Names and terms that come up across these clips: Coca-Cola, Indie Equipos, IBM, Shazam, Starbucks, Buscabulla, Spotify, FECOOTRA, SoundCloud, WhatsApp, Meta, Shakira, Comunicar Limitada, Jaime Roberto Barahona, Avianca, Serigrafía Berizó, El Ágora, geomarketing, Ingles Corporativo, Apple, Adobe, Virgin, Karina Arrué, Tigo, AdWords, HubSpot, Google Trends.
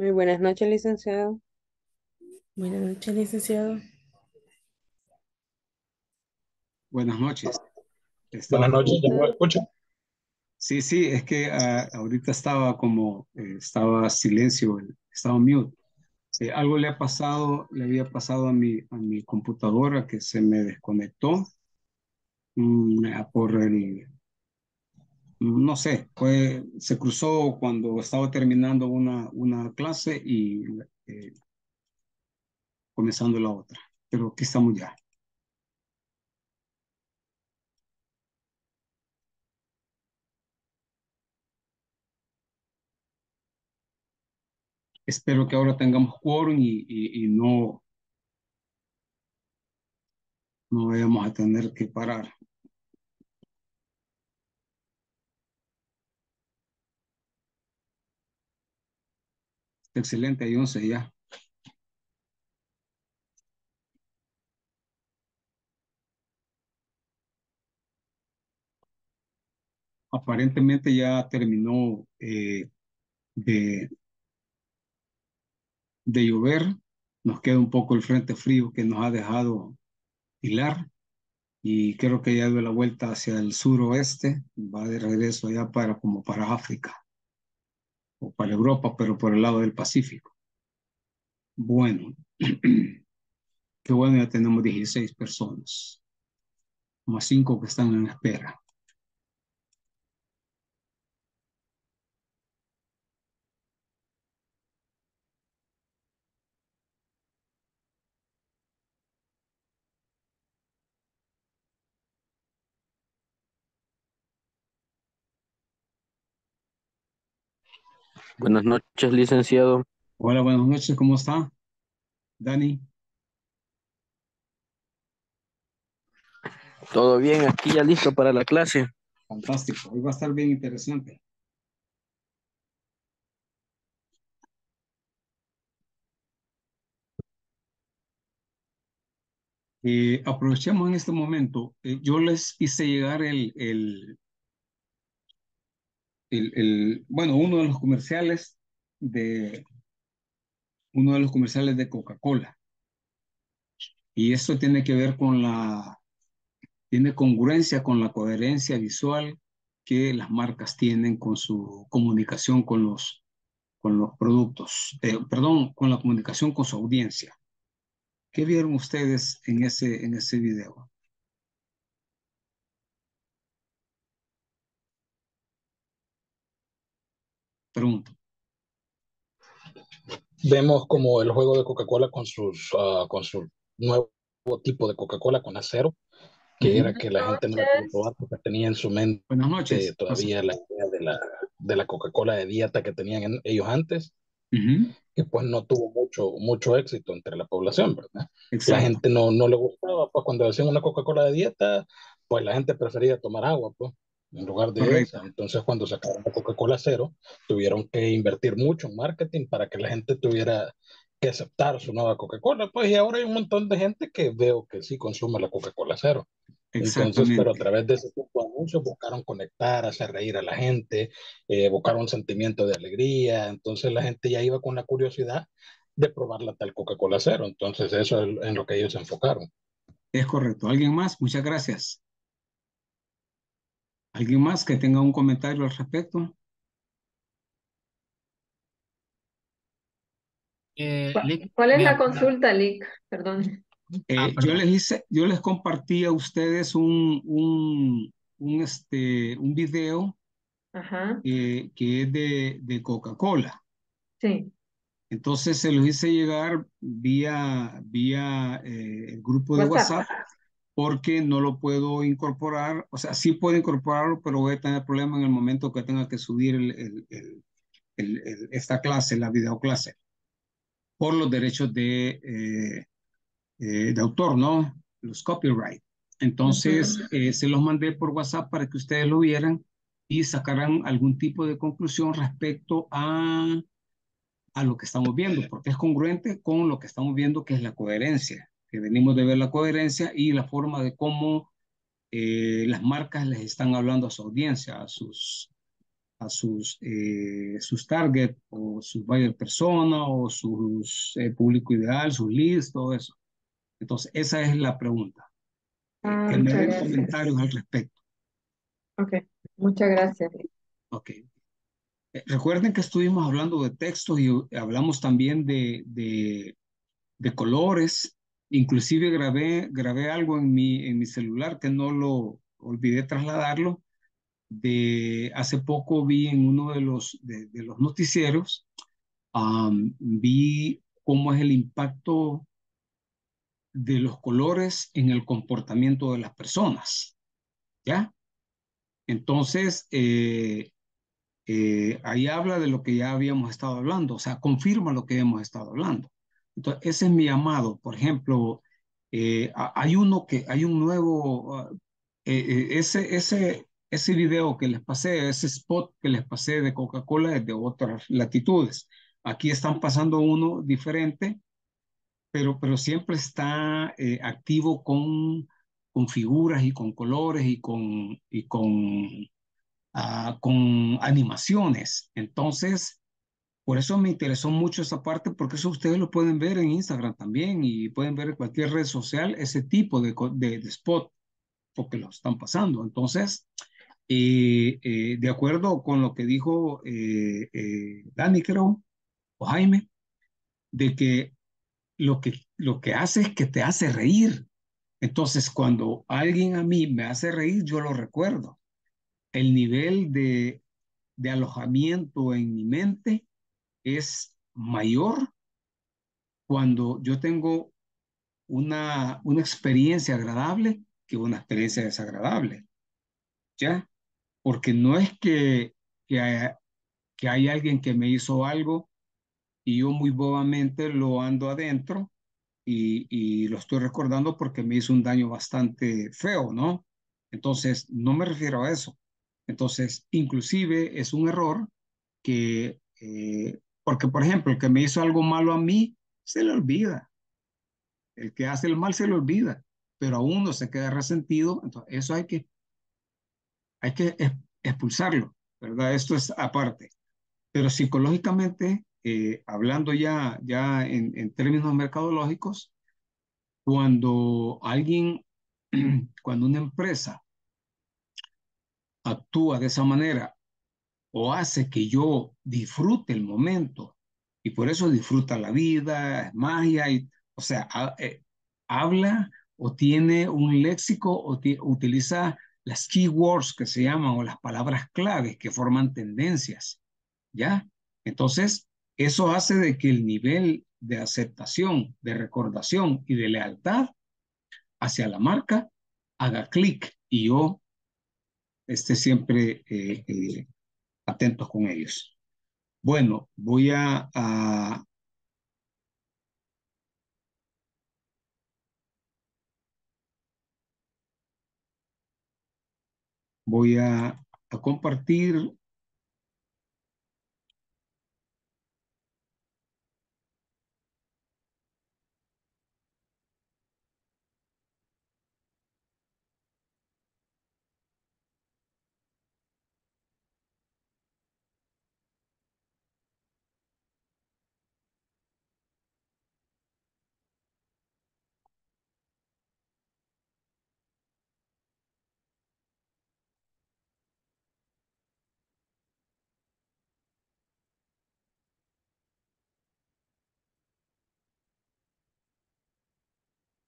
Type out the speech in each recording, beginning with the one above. Muy buenas noches, licenciado. Buenas noches, licenciado. Buenas noches. Buenas noches, ¿ya me escuchan? Sí, sí, es que ahorita estaba como, estaba silencio, estaba mute. Algo le ha pasado, le había pasado a mi computadora que se me desconectó por el... No sé, fue, se cruzó cuando estaba terminando una clase y comenzando la otra. Pero aquí estamos ya. Espero que ahora tengamos quórum y no vayamos a tener que parar. Excelente, hay 11 ya. Aparentemente ya terminó de llover. Nos queda un poco el frente frío que nos ha dejado hilar. Y creo que ya dio la vuelta hacia el suroeste. Va de regreso ya como para África. O para Europa, pero por el lado del Pacífico. Bueno, qué bueno, ya tenemos 16 personas, más 5 que están en espera. Buenas noches, licenciado. Hola, buenas noches, ¿cómo está? Dani. Todo bien, aquí ya listo para la clase. Fantástico, hoy va a estar bien interesante. Aprovechemos en este momento, yo les hice llegar uno de los comerciales de Coca-Cola. Y esto tiene que ver tiene congruencia con la coherencia visual que las marcas tienen con su comunicación con los productos. Con la comunicación con su audiencia. ¿Qué vieron ustedes en ese video? Pregunto. Vemos como el juego de Coca-Cola con su nuevo tipo de Coca-Cola con acero, que era que la gente no la podía probar porque tenía en su mente todavía la idea de la Coca-Cola de dieta que tenían ellos antes, que pues no tuvo mucho éxito entre la población, ¿verdad? Exacto. La gente no le gustaba, pues cuando hacían una Coca-Cola de dieta, pues la gente prefería tomar agua, pues. En lugar de esa. Entonces, cuando sacaron la Coca-Cola cero, tuvieron que invertir mucho en marketing para que la gente tuviera que aceptar su nueva Coca-Cola. Pues, y ahora hay un montón de gente que veo que sí consume la Coca-Cola cero. Entonces, pero a través de ese tipo de anuncios buscaron conectar, hacer reír a la gente, buscaron un sentimiento de alegría. Entonces, la gente ya iba con la curiosidad de probar la tal Coca-Cola cero. Entonces, eso es en lo que ellos se enfocaron. Es correcto. ¿Alguien más? Muchas gracias. ¿Alguien más que tenga un comentario al respecto? ¿Cuál es la consulta, Lick? Perdón. Yo les compartí a ustedes un video. Ajá. Que es de Coca-Cola. Sí. Entonces se los hice llegar vía el grupo de WhatsApp. Porque no lo puedo incorporar, o sea, sí puedo incorporarlo, pero voy a tener problemas en el momento que tenga que subir esta clase, la videoclase, por los derechos de autor, ¿no? Los copyright. Entonces, se los mandé por WhatsApp para que ustedes lo vieran y sacarán algún tipo de conclusión respecto a lo que estamos viendo, porque es congruente con lo que estamos viendo, que es la coherencia. Que venimos de ver la coherencia y la forma de cómo las marcas les están hablando a su audiencia, a sus a sus target o sus buyer persona o sus público ideal, sus leads, todo eso. Entonces, esa es la pregunta. Que me den comentarios al respecto. Ok, muchas gracias. Ok. Recuerden que estuvimos hablando de textos y hablamos también de colores. Inclusive grabé algo en mi celular que no lo olvidé trasladarlo. Hace poco vi en uno de los noticieros, vi cómo es el impacto de los colores en el comportamiento de las personas, ¿ya? Entonces, ahí habla de lo que ya habíamos estado hablando, o sea, confirma lo que hemos estado hablando. Entonces, ese es mi llamado. Por ejemplo, hay un nuevo, ese video que les pasé, ese spot que les pasé de Coca-Cola es de otras latitudes. Aquí están pasando uno diferente, pero siempre está activo con figuras y con colores y con animaciones. Entonces, por eso me interesó mucho esa parte, porque eso ustedes lo pueden ver en Instagram también y pueden ver en cualquier red social ese tipo de spot, porque lo están pasando. Entonces, de acuerdo con lo que dijo Dani, creo, o Jaime, de que lo que hace es que te hace reír. Entonces, cuando alguien a mí me hace reír, yo lo recuerdo. El nivel de alojamiento en mi mente es mayor cuando yo tengo una experiencia agradable que una experiencia desagradable, ¿ya? Porque no es que hay alguien que me hizo algo y yo muy bobamente lo ando adentro y lo estoy recordando porque me hizo un daño bastante feo, ¿no? Entonces, no me refiero a eso. Entonces, inclusive es un error que, porque por ejemplo, el que me hizo algo malo a mí, se le olvida. El que hace el mal se le olvida, pero a uno se queda resentido. Entonces, eso hay que expulsarlo, ¿verdad? Esto es aparte. Pero psicológicamente, hablando ya en términos mercadológicos, cuando una empresa actúa de esa manera o hace que yo disfrute el momento, y por eso disfruta la vida, es magia, o sea, habla o tiene un léxico o utiliza las keywords que se llaman, o las palabras claves que forman tendencias, ¿ya? Entonces, eso hace de que el nivel de aceptación, de recordación y de lealtad hacia la marca haga clic y yo esté siempre atentos con ellos. Bueno, voy a voy a compartir.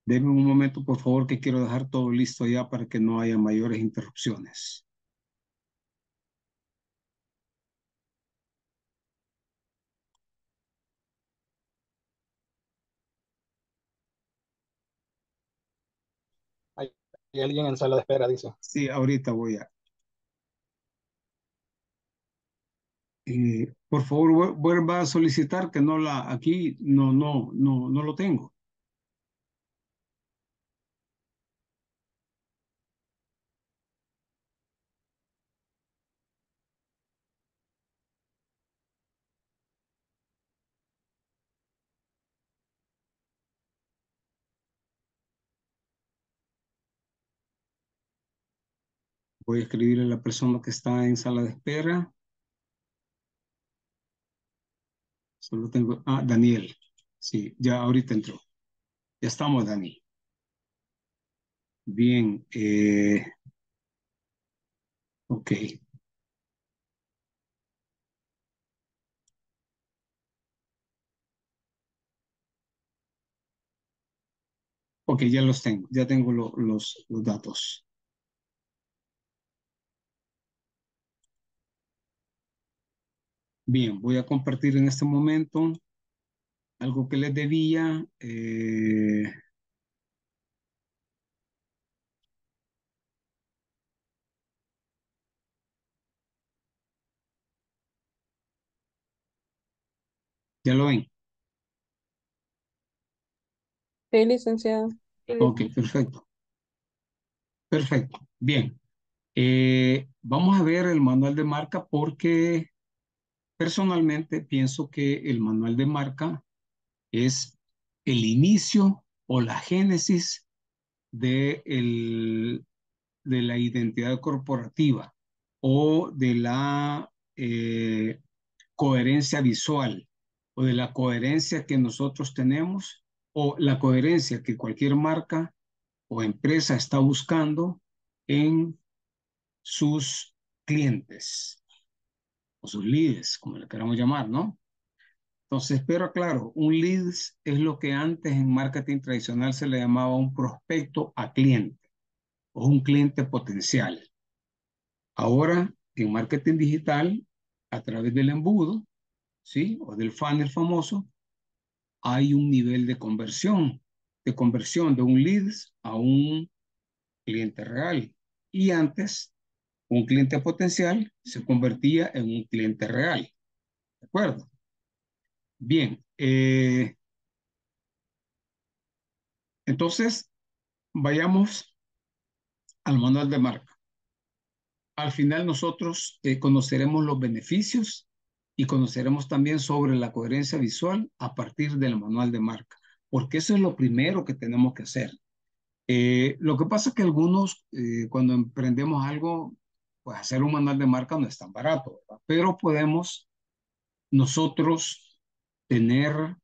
Denme un momento, por favor, que quiero dejar todo listo ya para que no haya mayores interrupciones. Hay alguien en sala de espera, dice. Sí, ahorita voy a. Por favor, vuelva a solicitar que no la. Aquí no lo tengo. Voy a escribirle a la persona que está en sala de espera Solo tengo, Daniel. Sí, ya ahorita entró. Ya estamos, Dani. Bien. Ok. Ok, ya los tengo. Ya tengo los datos. Bien, voy a compartir en este momento algo que les debía. ¿Ya lo ven? Sí, licenciado. Sí, Ok, licenciado. perfecto. Perfecto. Bien. Vamos a ver el manual de marca porque personalmente pienso que el manual de marca es el inicio o la génesis de, de la identidad corporativa o de la coherencia visual o de la coherencia que nosotros tenemos o la coherencia que cualquier marca o empresa está buscando en sus clientes o sus leads, como le queramos llamar, ¿no? Entonces, pero claro, un lead es lo que antes en marketing tradicional se le llamaba un prospecto a cliente o un cliente potencial. Ahora, en marketing digital, a través del embudo, ¿sí? O del funnel famoso, hay un nivel de conversión de un lead a un cliente real. Y antes, un cliente potencial se convertía en un cliente real. ¿De acuerdo? Bien. Entonces, vayamos al manual de marca. Al final nosotros conoceremos los beneficios y conoceremos también sobre la coherencia visual a partir del manual de marca, porque eso es lo primero que tenemos que hacer. Lo que pasa es que algunos, cuando emprendemos algo, pues hacer un manual de marca no es tan barato, ¿verdad? Pero podemos nosotros tener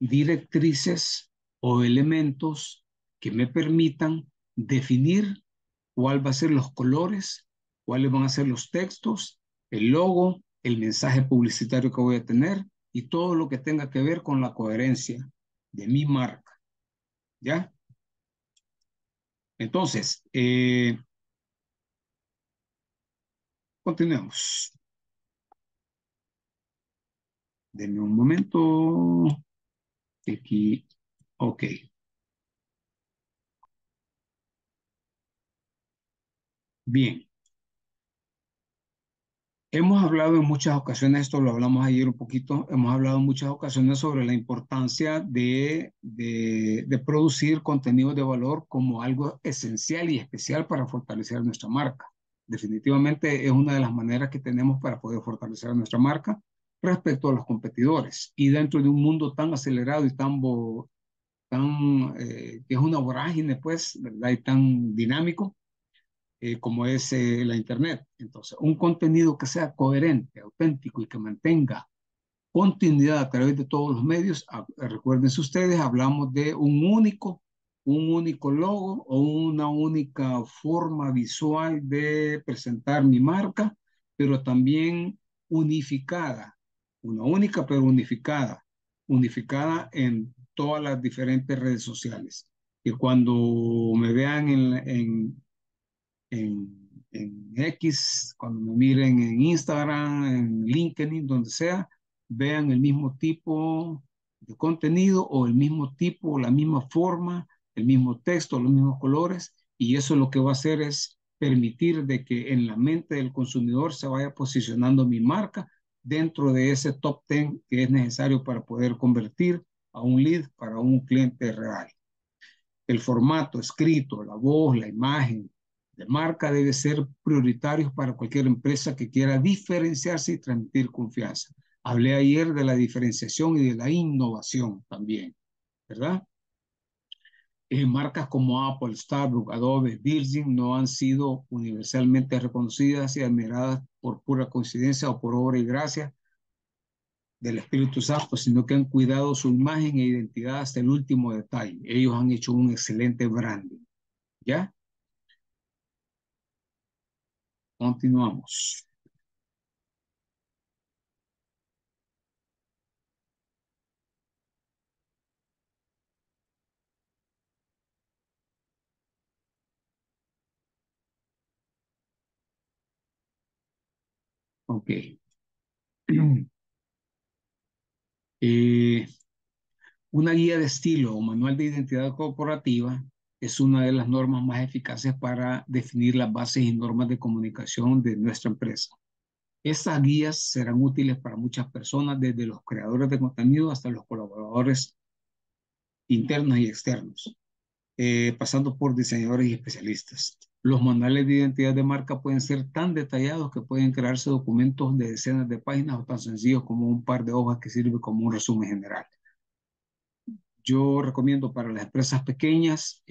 directrices o elementos que me permitan definir cuál va a ser los colores, cuáles van a ser los textos, el logo, el mensaje publicitario que voy a tener y todo lo que tenga que ver con la coherencia de mi marca, ¿ya? Entonces, continuemos. Denme un momento. Aquí, ok. Bien. Hemos hablado en muchas ocasiones, esto lo hablamos ayer un poquito, hemos hablado en muchas ocasiones sobre la importancia de producir contenido de valor como algo esencial y especial para fortalecer nuestra marca. Definitivamente es una de las maneras que tenemos para poder fortalecer nuestra marca respecto a los competidores. Y dentro de un mundo tan acelerado y que es una vorágine, pues, ¿verdad? Y tan dinámico, como es la Internet. Entonces, un contenido que sea coherente, auténtico y que mantenga continuidad a través de todos los medios. Recuerden ustedes, hablamos de un único logo o una única forma visual de presentar mi marca, pero también unificada, una única pero unificada en todas las diferentes redes sociales. Que cuando me vean en X, cuando me miren en Instagram, en LinkedIn, donde sea, vean el mismo tipo de contenido o el mismo tipo, la misma forma, el mismo texto, los mismos colores, y eso lo que va a hacer es permitir de que en la mente del consumidor se vaya posicionando mi marca dentro de ese top 10 que es necesario para poder convertir a un lead para un cliente real. El formato escrito, la voz, la imagen de marca debe ser prioritario para cualquier empresa que quiera diferenciarse y transmitir confianza. Hablé ayer de la diferenciación y de la innovación también, ¿verdad? Marcas como Apple, Starbucks, Adobe, Virgin no han sido universalmente reconocidas y admiradas por pura coincidencia o por obra y gracia, del Espíritu Santo, sino que han cuidado su imagen e identidad hasta el último detalle. Ellos han hecho un excelente branding. ¿Ya? Continuamos. Ok. Una guía de estilo o manual de identidad corporativa es una de las normas más eficaces para definir las bases y normas de comunicación de nuestra empresa. Estas guías serán útiles para muchas personas, desde los creadores de contenido hasta los colaboradores internos y externos, pasando por diseñadores y especialistas. Los manuales de identidad de marca pueden ser tan detallados que pueden crearse documentos de decenas de páginas o tan sencillos como un par de hojas que sirve como un resumen general. Yo recomiendo para las empresas pequeñas,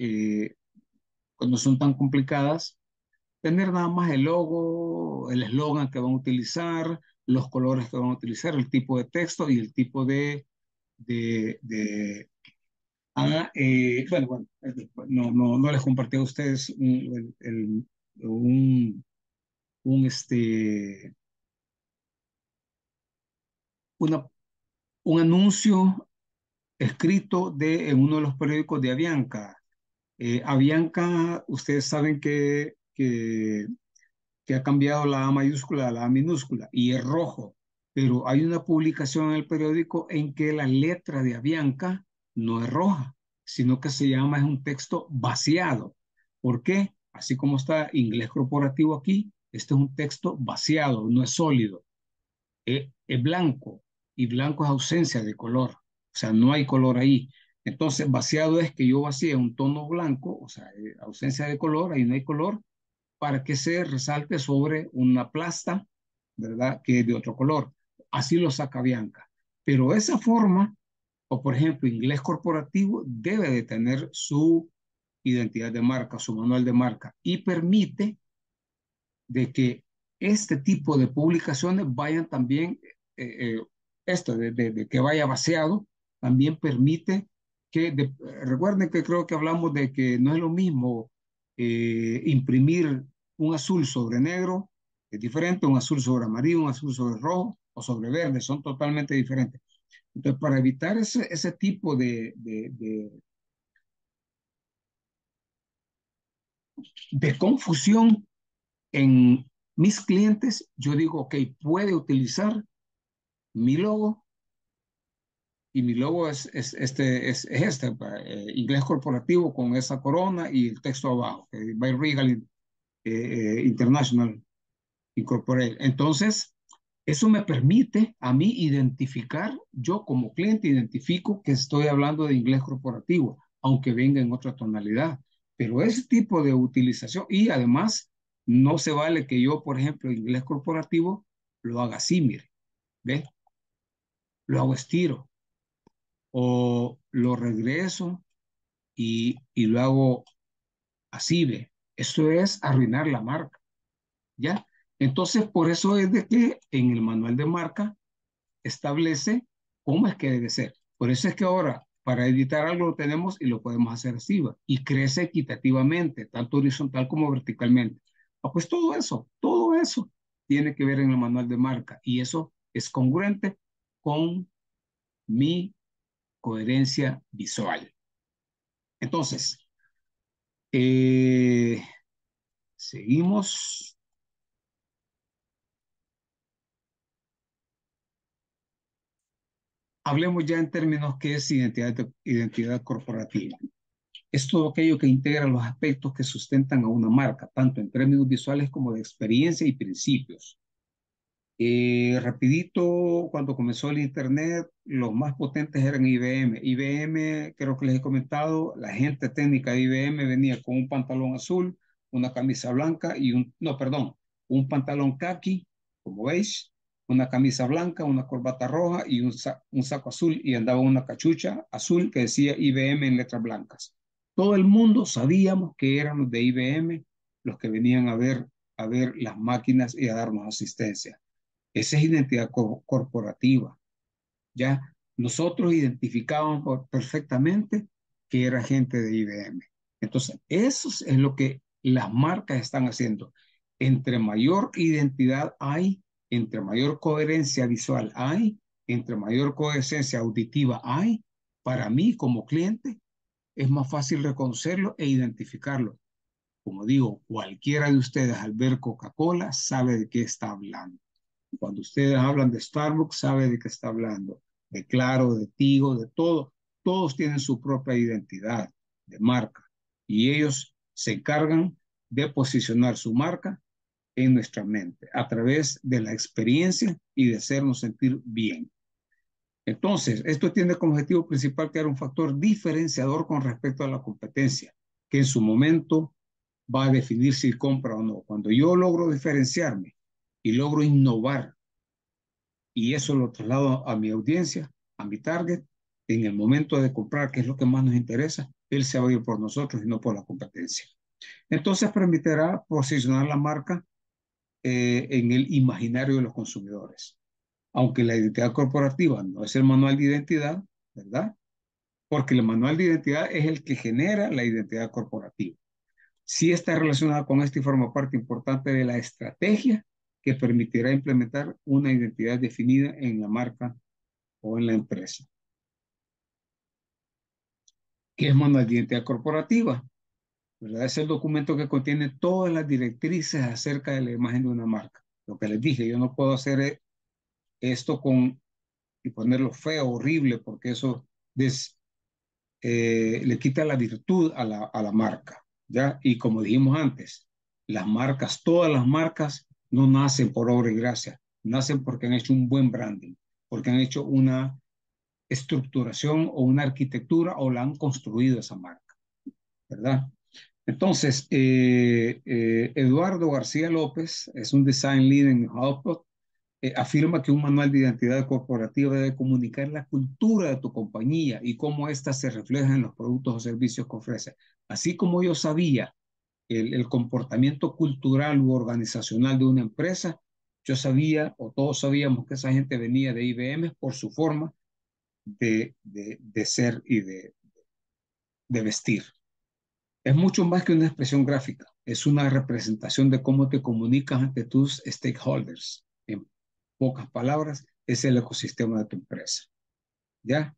cuando son tan complicadas, tener nada más el logo, el eslogan que van a utilizar, los colores que van a utilizar, el tipo de texto y el tipo no les compartí a ustedes un anuncio escrito en uno de los periódicos de Avianca. Avianca, ustedes saben que ha cambiado la A mayúscula a la A minúscula y es rojo, pero hay una publicación en el periódico en que la letra de Avianca no es roja, sino que es un texto vaciado. ¿Por qué? Así como está inglés corporativo aquí, este es un texto vaciado, no es sólido. Es blanco, y blanco es ausencia de color. O sea, no hay color ahí. Entonces, vaciado es que yo vacíe un tono blanco, o sea, ausencia de color, ahí no hay color, para que se resalte sobre una plasta, ¿verdad?, que es de otro color. Así lo saca Bianca. Pero esa forma, o por ejemplo, inglés corporativo, debe de tener su identidad de marca, su manual de marca, y permite de que este tipo de publicaciones vayan también, que vaya vaciado, también permite que, recuerden que creo que hablamos de que no es lo mismo imprimir un azul sobre negro, es diferente, un azul sobre amarillo, un azul sobre rojo o sobre verde, son totalmente diferentes. Entonces, para evitar ese tipo de confusión en mis clientes, yo digo, ok, puede utilizar mi logo, y mi logo es inglés corporativo con esa corona y el texto abajo, by Regal International Incorporated. Entonces, eso me permite a mí identificar, yo como cliente identifico que estoy hablando de inglés corporativo, aunque venga en otra tonalidad. Pero ese tipo de utilización, y además no se vale que yo, por ejemplo, inglés corporativo lo haga así, mire, ¿ve? Lo hago estiro, o lo regreso y lo hago así, ¿ve? Eso es arruinar la marca, ¿ya? Entonces, por eso es de que en el manual de marca establece cómo es que debe ser. Por eso es que ahora, para editar algo lo tenemos y lo podemos hacer así, ¿va? Y crece equitativamente, tanto horizontal como verticalmente. Pues todo eso tiene que ver en el manual de marca. Y eso es congruente con mi coherencia visual. Entonces, seguimos. Hablemos ya en términos que es identidad corporativa. Es todo aquello que integra los aspectos que sustentan a una marca, tanto en términos visuales como de experiencia y principios. Rapidito, cuando comenzó el internet, los más potentes eran IBM. IBM, creo que les he comentado, la gente técnica de IBM venía con un pantalón azul, una camisa blanca y un pantalón khaki, como veis, una camisa blanca, una corbata roja y un saco azul, y andaba una cachucha azul que decía IBM en letras blancas. Todo el mundo sabíamos que eran los de IBM los que venían a ver las máquinas y a darnos asistencia. Esa es identidad corporativa. ¿ya? Nosotros identificábamos perfectamente que era gente de IBM. Entonces, eso es lo que las marcas están haciendo. Entre mayor identidad hay, entre mayor coherencia visual hay, entre mayor coherencia auditiva hay, para mí como cliente es más fácil reconocerlo e identificarlo. Como digo, cualquiera de ustedes al ver Coca-Cola sabe de qué está hablando. Cuando ustedes hablan de Starbucks, sabe de qué está hablando. De Claro, de Tigo, de todo. Todos tienen su propia identidad de marca. Y ellos se encargan de posicionar su marca en nuestra mente a través de la experiencia y de hacernos sentir bien. Entonces, esto tiene como objetivo principal crear un factor diferenciador con respecto a la competencia, que en su momento va a definir si compra o no. Cuando yo logro diferenciarme y logro innovar, y eso lo traslado a mi audiencia, a mi target, en el momento de comprar, que es lo que más nos interesa, él se va a ir por nosotros y no por la competencia. Entonces permitirá posicionar la marca en el imaginario de los consumidores. Aunque la identidad corporativa no es el manual de identidad, ¿verdad? Porque el manual de identidad es el que genera la identidad corporativa. Sí está relacionada con esto y forma parte importante de la estrategia que permitirá implementar una identidad definida en la marca o en la empresa. ¿Qué es manual de identidad corporativa? ¿Verdad? Es el documento que contiene todas las directrices acerca de la imagen de una marca. Lo que les dije, yo no puedo hacer esto y ponerlo feo, horrible, porque eso le quita la virtud a la marca, ¿ya? Y como dijimos antes, todas las marcas no nacen por obra y gracia, nacen porque han hecho un buen branding, porque han hecho una estructuración o una arquitectura o la han construido esa marca, ¿verdad? Entonces, Eduardo García López es un design lead en HubSpot, afirma que un manual de identidad corporativa debe comunicar la cultura de tu compañía y cómo ésta se refleja en los productos o servicios que ofrece. Así como yo sabía el comportamiento cultural u organizacional de una empresa, yo sabía, o todos sabíamos, que esa gente venía de IBM por su forma de ser y de vestir. Es mucho más que una expresión gráfica, es una representación de cómo te comunicas ante tus stakeholders. En pocas palabras, es el ecosistema de tu empresa, ¿ya?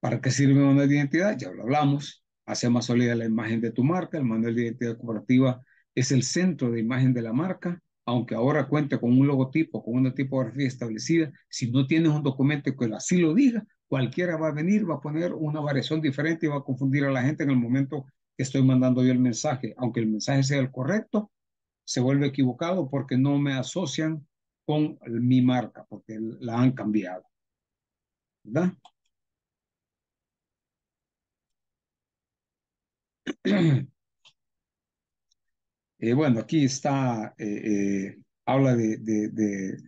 ¿Para qué sirve el manual de identidad? Ya lo hablamos. Hace más sólida la imagen de tu marca. El manual de identidad corporativa es el centro de imagen de la marca, aunque ahora cuente con un logotipo, con una tipografía establecida. Si no tienes un documento que así lo diga, cualquiera va a venir, va a poner una variación diferente y va a confundir a la gente en el momento que estoy mandando yo el mensaje. Aunque el mensaje sea el correcto, se vuelve equivocado porque no me asocian con mi marca, porque la han cambiado, ¿verdad? Bueno, aquí está, habla de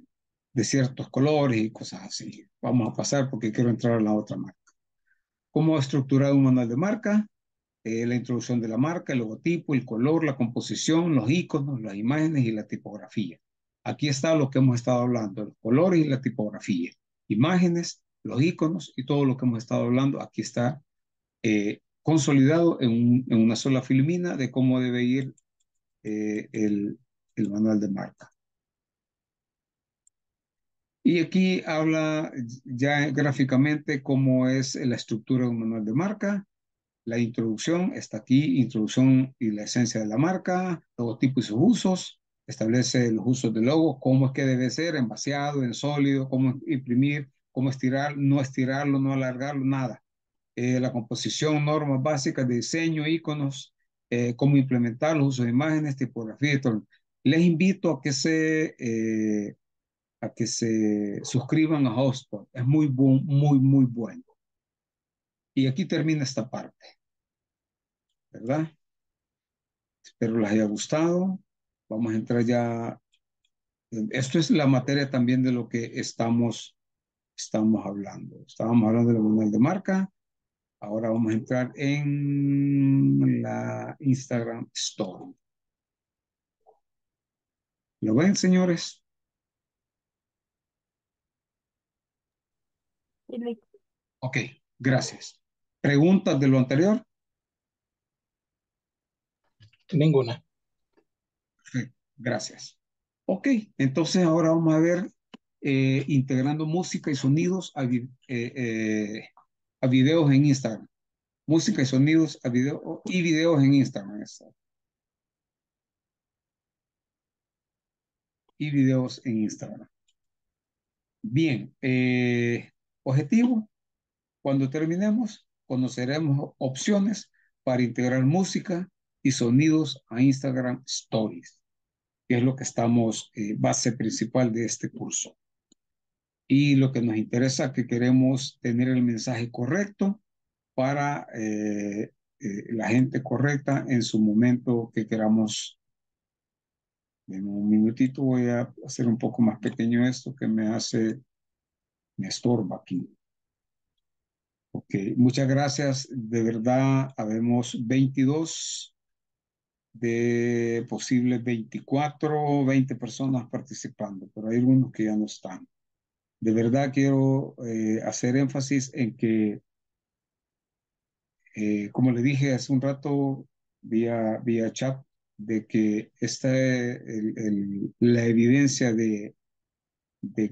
ciertos colores y cosas así. Vamos a pasar porque quiero entrar a la otra marca. ¿Cómo estructurar un manual de marca? La introducción de la marca, el logotipo, el color, la composición, los iconos, las imágenes y la tipografía. Aquí está lo que hemos estado hablando, los colores y la tipografía, imágenes, los iconos y todo lo que hemos estado hablando. Aquí está consolidado en una sola filmina de cómo debe ir el manual de marca. Y aquí habla ya gráficamente cómo es la estructura de un manual de marca. La introducción está aquí, introducción y la esencia de la marca, logotipo y sus usos, establece los usos del logo, cómo es que debe ser, en vaciado, en sólido, cómo imprimir, cómo estirarlo, no alargarlo, nada. La composición, normas básicas de diseño, iconos, cómo implementar los usos de imágenes, tipografía y todo. Les invito a que se suscriban a HubSpot. Es muy bueno. Y aquí termina esta parte, ¿verdad? Espero les haya gustado. Vamos a entrar ya. Esto es la materia también de lo que estamos hablando. Estábamos hablando del manual de marca. Ahora vamos a entrar en la Instagram Story. ¿Lo ven, señores? Y listo. Ok, gracias. ¿Preguntas de lo anterior? Ninguna. Perfecto, gracias. Ok, entonces ahora vamos a ver integrando música y sonidos a videos en Instagram. Música y sonidos a video y videos en Instagram. Y videos en Instagram. Bien, objetivo, cuando terminemos, conoceremos opciones para integrar música y sonidos a Instagram Stories, que es lo que estamos, base principal de este curso. Y lo que nos interesa, que queremos tener el mensaje correcto para la gente correcta en su momento que queramos. En un minutito voy a hacer un poco más pequeño esto que me estorba aquí. Ok, muchas gracias. De verdad, habemos 22 de posibles 24 o 20 personas participando, pero hay algunos que ya no están. De verdad quiero hacer énfasis en que, como le dije hace un rato vía chat, de que esta es la evidencia de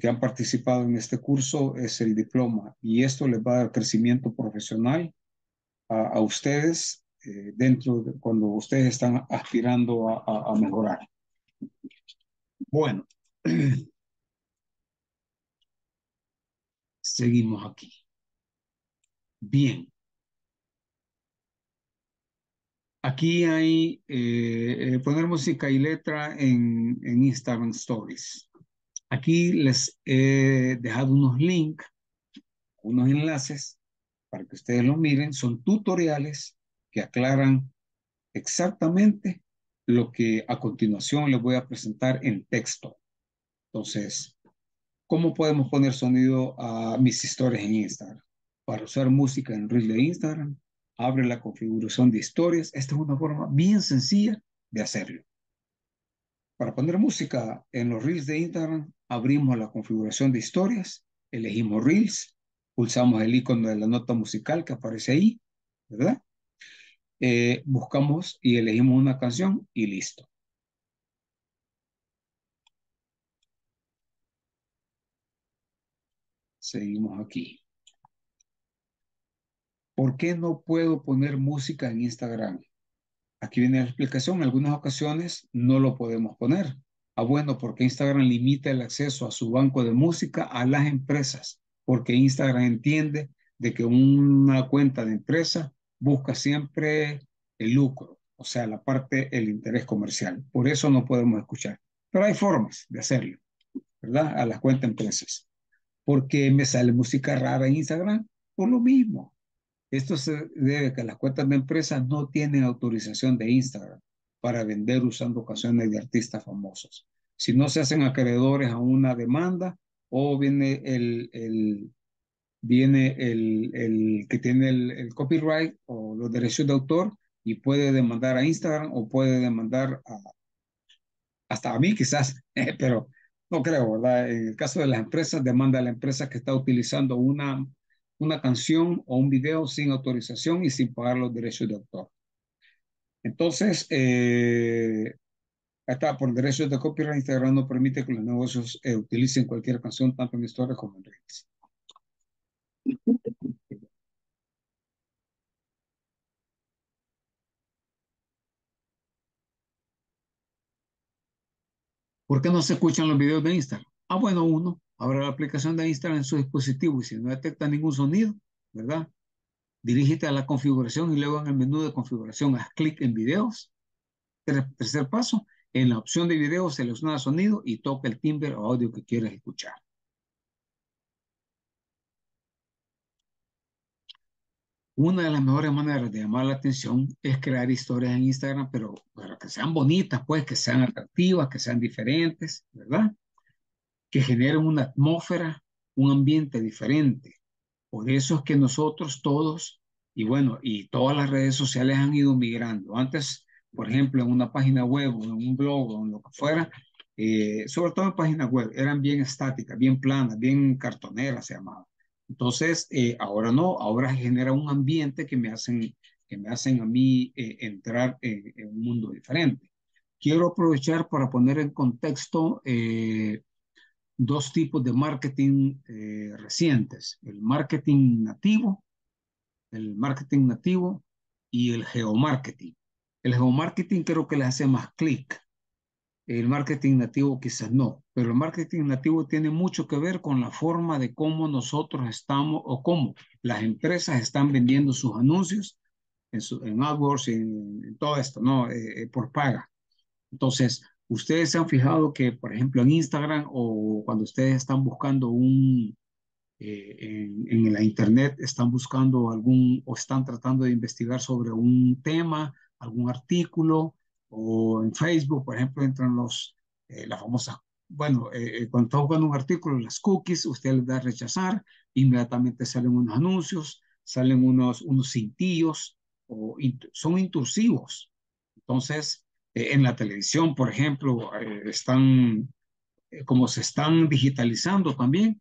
que han participado en este curso es el diploma, y esto les va a dar crecimiento profesional a ustedes dentro de cuando ustedes están aspirando a mejorar. Bueno, seguimos aquí. Bien. Aquí hay poner música y letra en Instagram Stories. Aquí les he dejado unos links, unos enlaces para que ustedes lo miren. Son tutoriales que aclaran exactamente lo que a continuación les voy a presentar en texto. Entonces, ¿cómo podemos poner sonido a mis historias en Instagram? Para usar música en Reel de Instagram, abre la configuración de historias. Esta es una forma bien sencilla de hacerlo. Para poner música en los Reels de Instagram, abrimos la configuración de historias, elegimos Reels, pulsamos el icono de la nota musical que aparece ahí, ¿verdad? Buscamos y elegimos una canción y listo. Seguimos aquí. ¿Por qué no puedo poner música en Instagram? Aquí viene la explicación. En algunas ocasiones no lo podemos poner. Ah, bueno, porque Instagram limita el acceso a su banco de música a las empresas, porque Instagram entiende de que una cuenta de empresa busca siempre el lucro, o sea, la parte, el interés comercial. Por eso no podemos escuchar. Pero hay formas de hacerlo, ¿verdad? A las cuentas empresas. ¿Por qué me sale música rara en Instagram? Por lo mismo. Esto se debe a que las cuentas de empresas no tienen autorización de Instagram para vender usando canciones de artistas famosos. Si no se hacen acreedores a una demanda, o viene el que tiene el copyright o los derechos de autor y puede demandar a Instagram, o puede demandar hasta a mí quizás, pero no creo, ¿verdad? En el caso de las empresas, demanda a la empresa que está utilizando una canción o un video sin autorización y sin pagar los derechos de autor. Entonces, hasta por derechos de copyright, Instagram no permite que los negocios utilicen cualquier canción, tanto en historias como en redes. ¿Por qué no se escuchan los videos de Instagram? Ah, bueno, uno, abra la aplicación de Instagram en su dispositivo y si no detecta ningún sonido, ¿verdad? Dirígete a la configuración y luego en el menú de configuración haz clic en videos. Tercer paso, en la opción de video selecciona sonido y toca el timbre o audio que quieres escuchar. Una de las mejores maneras de llamar la atención es crear historias en Instagram, pero que sean bonitas, pues, que sean atractivas, que sean diferentes, ¿verdad? Que generen una atmósfera, un ambiente diferente. Por eso es que nosotros todos, y bueno, y todas las redes sociales han ido migrando. Antes, por ejemplo, en una página web, o en un blog, o en lo que fuera, sobre todo en páginas web, eran bien estáticas, bien planas, bien cartoneras se llamaban. Entonces, ahora no, ahora genera un ambiente que me hacen a mí entrar en un mundo diferente. Quiero aprovechar para poner en contexto dos tipos de marketing recientes. El marketing nativo y el geomarketing. El geomarketing creo que le hace más clic. El marketing nativo quizás no, pero el marketing nativo tiene mucho que ver con la forma de cómo nosotros estamos o cómo las empresas están vendiendo sus anuncios en AdWords, en todo esto, ¿no? Por paga. Entonces, ustedes se han fijado que, por ejemplo, en Instagram o cuando ustedes están buscando en la internet, están buscando algún o están tratando de investigar sobre un tema, algún artículo, o en Facebook, por ejemplo, entran las famosas, cuando está buscando un artículo, las cookies, usted les da a rechazar, inmediatamente salen unos anuncios, salen unos cintillos, son intrusivos. Entonces, en la televisión, por ejemplo, como se están digitalizando también,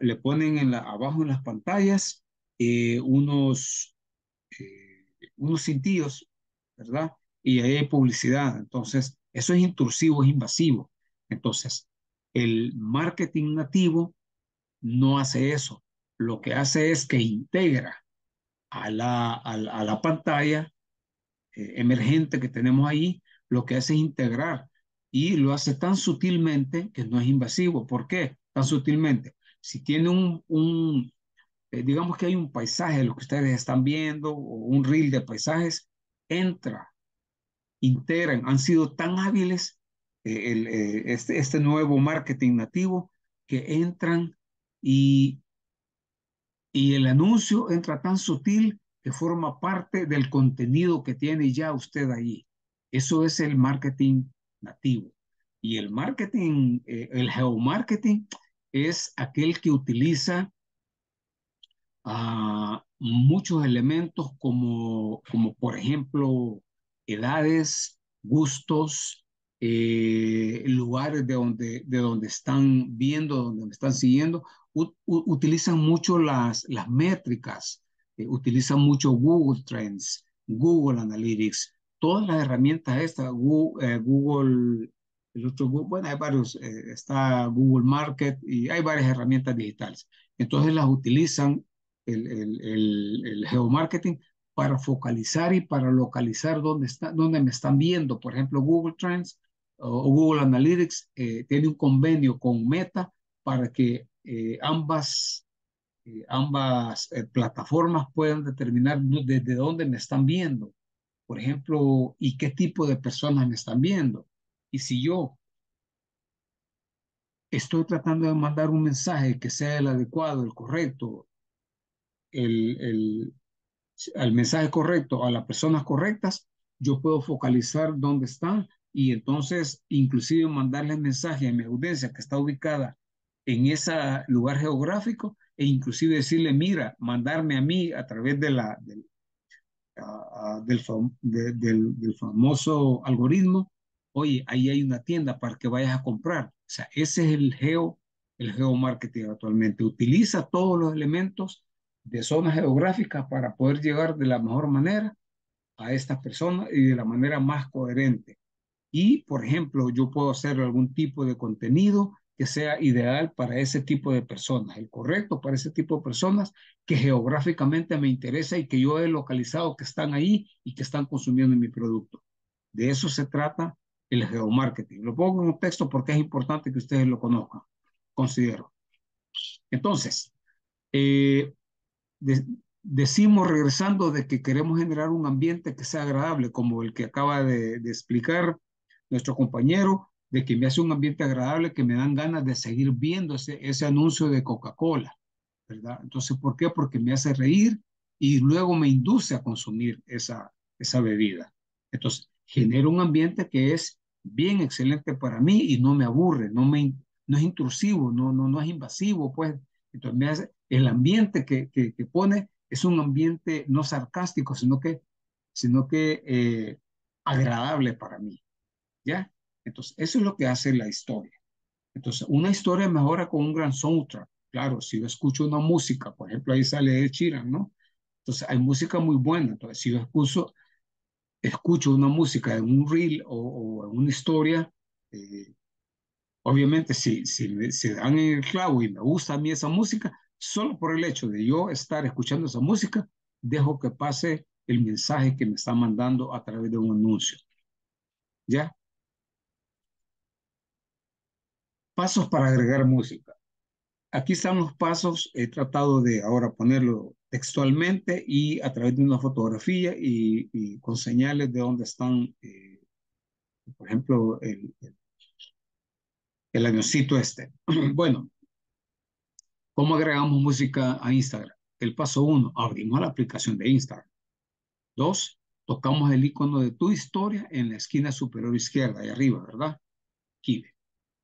le ponen abajo en las pantallas unos cintillos, ¿verdad? Y ahí hay publicidad. Entonces, eso es intrusivo, es invasivo. Entonces, el marketing nativo no hace eso. Lo que hace es que integra a la pantalla emergente que tenemos ahí, lo que hace es integrar y lo hace tan sutilmente que no es invasivo. ¿Por qué? Tan sutilmente. Si tiene digamos que hay un paisaje, lo que ustedes están viendo, o un reel de paisajes, integran, han sido tan hábiles este nuevo marketing nativo que entran y el anuncio entra tan sutil que forma parte del contenido que tiene ya usted ahí. Eso es el marketing nativo. Y el geomarketing es aquel que utiliza muchos elementos como por ejemplo, edades, gustos, lugares de donde están viendo, donde me están siguiendo. Utilizan mucho las métricas, utilizan mucho Google Trends, Google Analytics, todas las herramientas estas, Google, el otro Google, hay varios, está Google Market y hay varias herramientas digitales. Entonces las utilizan el geomarketing para focalizar y para localizar dónde me están viendo. Por ejemplo, Google Trends o Google Analytics tiene un convenio con Meta para que ambas plataformas puedan determinar desde dónde me están viendo. Por ejemplo, y qué tipo de personas me están viendo. Y si yo estoy tratando de mandar un mensaje que sea el adecuado, el correcto, al mensaje correcto, a las personas correctas, yo puedo focalizar dónde están y entonces inclusive mandarles mensaje a mi audiencia que está ubicada en ese lugar geográfico e inclusive decirle, mira, mandarme a mí a través del famoso algoritmo, oye, ahí hay una tienda para que vayas a comprar. O sea, ese es el geomarketing actualmente. Utiliza todos los elementos de zonas geográficas para poder llegar de la mejor manera a estas personas y de la manera más coherente. Y, por ejemplo, yo puedo hacer algún tipo de contenido que sea ideal para ese tipo de personas, el correcto para ese tipo de personas que geográficamente me interesa y que yo he localizado que están ahí y que están consumiendo mi producto. De eso se trata el geomarketing. Lo pongo en un texto porque es importante que ustedes lo conozcan, considero. Entonces, decimos, regresando, de que queremos generar un ambiente que sea agradable, como el que acaba de explicar nuestro compañero, de que me hace un ambiente agradable, que me dan ganas de seguir viendo ese anuncio de Coca-Cola, ¿verdad? Entonces, ¿por qué? Porque me hace reír y luego me induce a consumir esa bebida. Entonces, genera un ambiente que es bien excelente para mí y no me aburre, no es intrusivo, no es invasivo, pues. Entonces, el ambiente que pone es un ambiente no sarcástico, sino que agradable para mí, ¿ya? Entonces, eso es lo que hace la historia. Entonces, una historia mejora con un gran soundtrack. Claro, si yo escucho una música, por ejemplo, ahí sale Ed Sheeran, ¿no? Entonces, hay música muy buena. Entonces, si yo escucho una música en un reel o en una historia, obviamente, si se dan en el clavo y me gusta a mí esa música, solo por el hecho de yo estar escuchando esa música, dejo que pase el mensaje que me está mandando a través de un anuncio. ¿Ya? Pasos para agregar música. Aquí están los pasos. He tratado de ahora ponerlo textualmente y a través de una fotografía y con señales de dónde están, por ejemplo, el avioncito este. Bueno, ¿cómo agregamos música a Instagram? El paso 1, abrimos la aplicación de Instagram. 2, tocamos el icono de tu historia en la esquina superior izquierda, ahí arriba, ¿verdad? Aquí,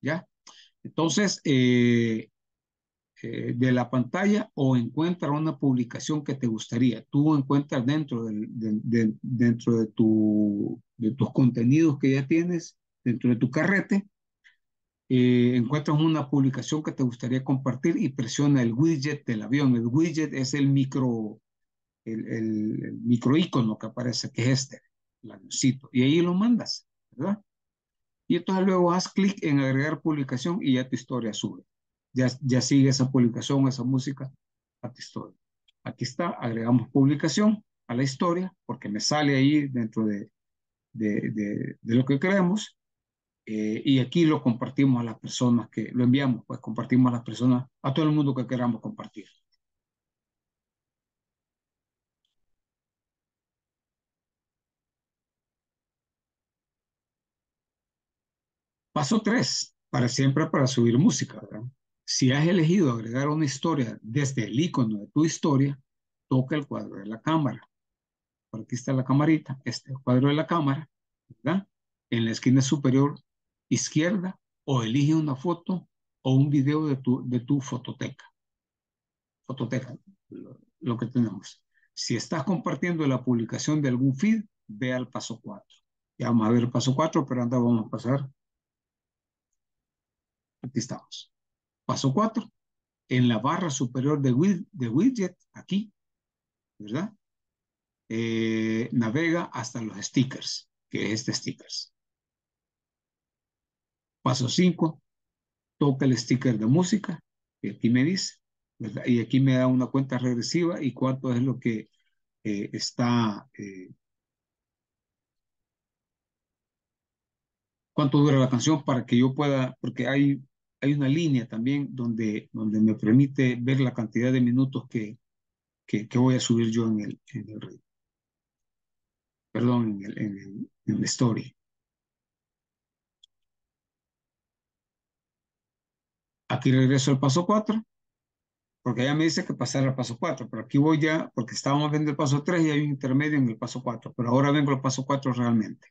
¿ya? Entonces, de la pantalla o encuentra una publicación que te gustaría. Tú encuentras dentro de tus contenidos que ya tienes, dentro de tu carrete, encuentras una publicación que te gustaría compartir y presiona el widget del avión. El widget es el micro icono que aparece, que es este, el avioncito. Y ahí lo mandas, ¿verdad? Y entonces luego haz clic en agregar publicación y ya tu historia sube. Ya sigue esa publicación, esa música a tu historia. Aquí está, agregamos publicación a la historia, porque me sale ahí dentro de lo que creamos. Y aquí lo compartimos a las personas que lo enviamos, pues compartimos a las personas, a todo el mundo que queramos compartir. Paso 3, para subir música, ¿verdad? Si has elegido agregar una historia desde el icono de tu historia, toca el cuadro de la cámara. Por aquí está la camarita, este es el cuadro de la cámara, ¿verdad? En la esquina superior izquierda, o elige una foto o un video de tu fototeca. Fototeca, lo que tenemos. Si estás compartiendo la publicación de algún feed, ve al paso 4. Ya vamos a ver el paso 4, pero anda, vamos a pasar. Aquí estamos. Paso 4, en la barra superior de widget, aquí, ¿verdad? Navega hasta los stickers, que es este stickers. Paso 5, toca el sticker de música, y aquí me dice, ¿verdad? Y aquí me da una cuenta regresiva y cuánto es lo que cuánto dura la canción para que yo pueda, porque hay una línea también donde me permite ver la cantidad de minutos que voy a subir yo en el story. Aquí regreso al paso 4, porque ya me dice que pasar al paso 4, pero aquí voy ya, porque estábamos viendo el paso 3 y hay un intermedio en el paso 4, pero ahora vengo al paso 4 realmente.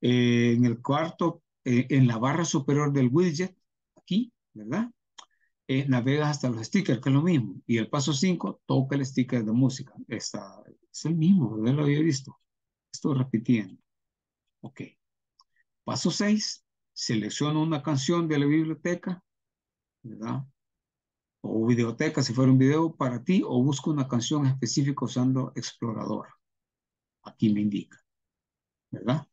En el cuarto, en la barra superior del widget, aquí, ¿verdad? Navegas hasta los stickers, que es lo mismo. Y el paso 5, toca el sticker de música. Es el mismo, ¿verdad? Lo había visto. Estoy repitiendo. Ok. Paso 6, selecciona una canción de la biblioteca, ¿verdad? O videoteca, si fuera un video para ti, o busca una canción específica usando Explorador. Aquí me indica, ¿verdad?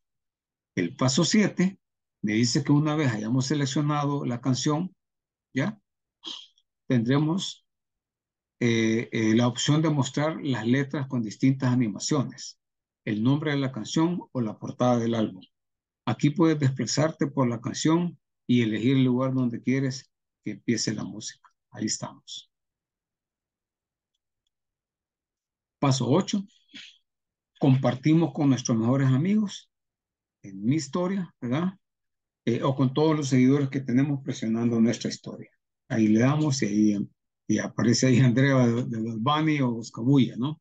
El paso 7, me dice que una vez hayamos seleccionado la canción, ¿ya? Tendremos la opción de mostrar las letras con distintas animaciones, el nombre de la canción o la portada del álbum. Aquí puedes desplazarte por la canción y elegir el lugar donde quieres que empiece la música. Ahí estamos. Paso 8, compartimos con nuestros mejores amigos en mi historia, ¿verdad? O con todos los seguidores que tenemos presionando nuestra historia. Ahí le damos y aparece ahí Andrea de los Bani o Buscabulla, ¿no?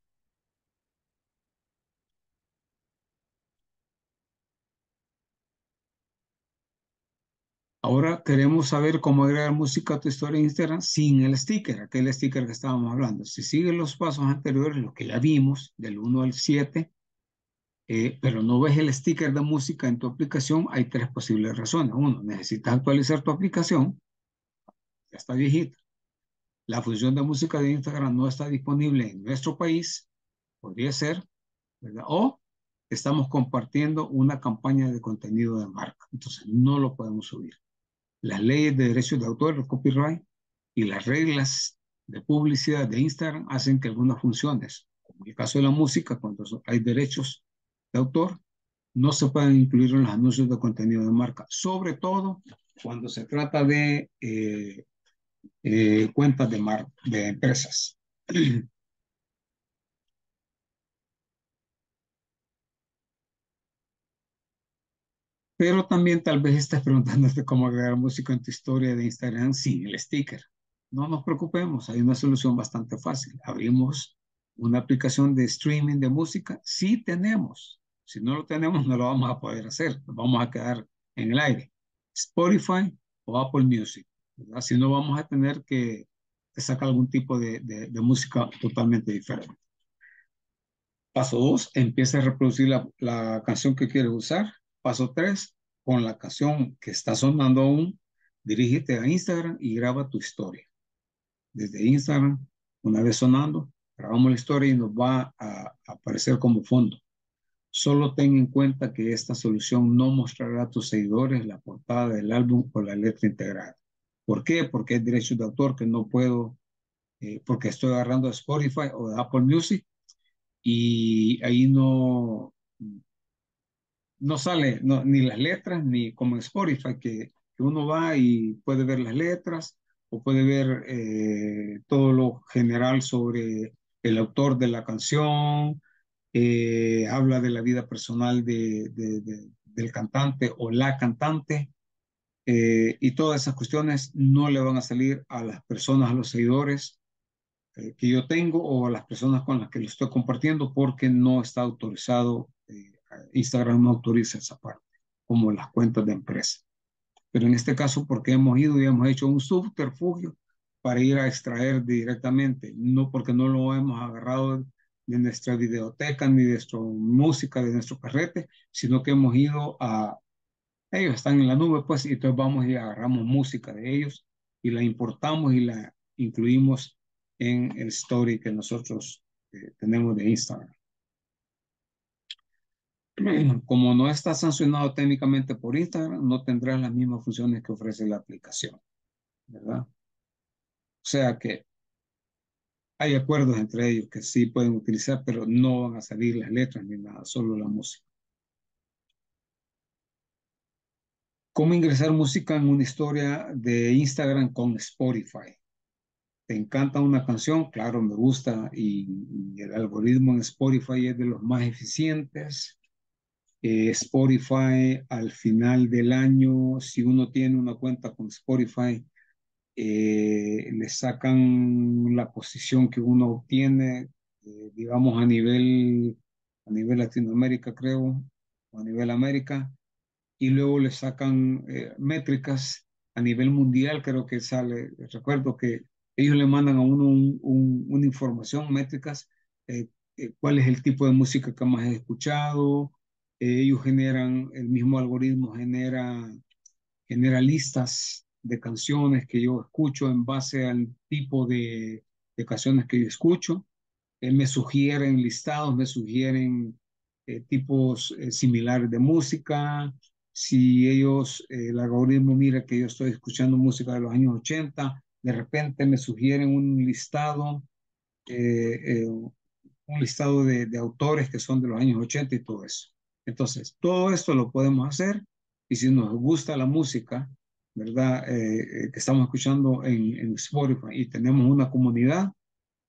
Ahora queremos saber cómo agregar música a tu historia de Instagram sin el sticker, aquel sticker que estábamos hablando. Si sigues los pasos anteriores, los que ya vimos, del 1 al 7, pero no ves el sticker de música en tu aplicación, hay 3 posibles razones. 1, necesitas actualizar tu aplicación, ya está viejita. la función de música de Instagram no está disponible en nuestro país, podría ser, ¿verdad? O estamos compartiendo una campaña de contenido de marca, entonces no lo podemos subir. Las leyes de derechos de autor, el copyright, y las reglas de publicidad de Instagram hacen que algunas funciones, como el caso de la música, cuando hay derechos de autor, no se pueden incluir en los anuncios de contenido de marca, sobre todo cuando se trata de cuentas de empresas. Pero también tal vez estás preguntándote cómo agregar música en tu historia de Instagram sin el sticker. No nos preocupemos, hay una solución bastante fácil. Abrimos una aplicación de streaming de música. Sí tenemos. Si no lo tenemos, no lo vamos a poder hacer. Nos vamos a quedar en el aire. Spotify o Apple Music, ¿verdad? Si no, vamos a tener que sacar algún tipo de música totalmente diferente. Paso 2, empieza a reproducir la canción que quieres usar. Paso 3, con la canción que está sonando aún, dirígete a Instagram y graba tu historia. Desde Instagram, una vez sonando, grabamos la historia y nos va a aparecer como fondo. Solo ten en cuenta que esta solución no mostrará a tus seguidores la portada del álbum o la letra integrada. ¿Por qué? Porque es derechos de autor que no puedo, porque estoy agarrando de Spotify o de Apple Music y ahí no sale ni las letras, ni como en Spotify, que uno va y puede ver las letras o puede ver todo lo general sobre el autor de la canción, habla de la vida personal del cantante o la cantante, y todas esas cuestiones no le van a salir a las personas, a los seguidores que yo tengo o a las personas con las que lo estoy compartiendo, porque no está autorizado. Instagram no autoriza esa parte, como las cuentas de empresa. Pero en este caso, porque hemos ido y hemos hecho un subterfugio para ir a extraer directamente, no porque no lo hemos agarrado de nuestra videoteca, ni de nuestra música, de nuestro carrete, sino que hemos ido a... Ellos están en la nube, pues, y entonces vamos y agarramos música de ellos y la importamos y la incluimos en el story que nosotros tenemos de Instagram. Como no está sancionado técnicamente por Instagram, no tendrás las mismas funciones que ofrece la aplicación, ¿verdad? O sea que hay acuerdos entre ellos que sí pueden utilizar, pero no van a salir las letras ni nada, solo la música. ¿Cómo ingresar música en una historia de Instagram con Spotify? ¿Te encanta una canción? Claro, me gusta, y el algoritmo en Spotify es de los más eficientes. Spotify al final del año, si uno tiene una cuenta con Spotify, le sacan la posición que uno obtiene, digamos a nivel Latinoamérica, creo, o a nivel América, y luego le sacan métricas a nivel mundial, creo que sale, recuerdo que ellos le mandan a uno una información, métricas, cuál es el tipo de música que más he escuchado. Ellos generan, el mismo algoritmo genera listas de canciones que yo escucho en base al tipo de canciones que yo escucho. Me sugieren listados, me sugieren tipos similares de música. Si ellos, el algoritmo mira que yo estoy escuchando música de los años 80, de repente me sugieren un listado de autores que son de los años 80 y todo eso. Entonces, todo esto lo podemos hacer y si nos gusta la música, ¿verdad? Que estamos escuchando en Spotify y tenemos una comunidad,